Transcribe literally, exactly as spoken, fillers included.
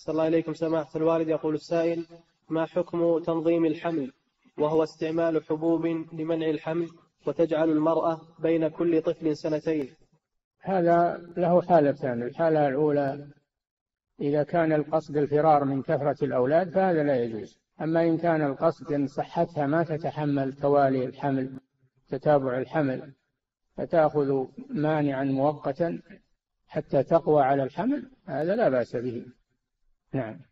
أحسن الله إليكم سماحة الوالد. يقول السائل: ما حكم تنظيم الحمل، وهو استعمال حبوب لمنع الحمل وتجعل المرأة بين كل طفل سنتين؟ هذا له حالتان. الحالة الأولى إذا كان القصد الفرار من كثرة الأولاد فهذا لا يجوز. أما إن كان القصد إن صحتها ما تتحمل توالي الحمل تتابع الحمل فتأخذ مانعا مؤقتا حتى تقوى على الحمل، هذا لا بأس به. نعم.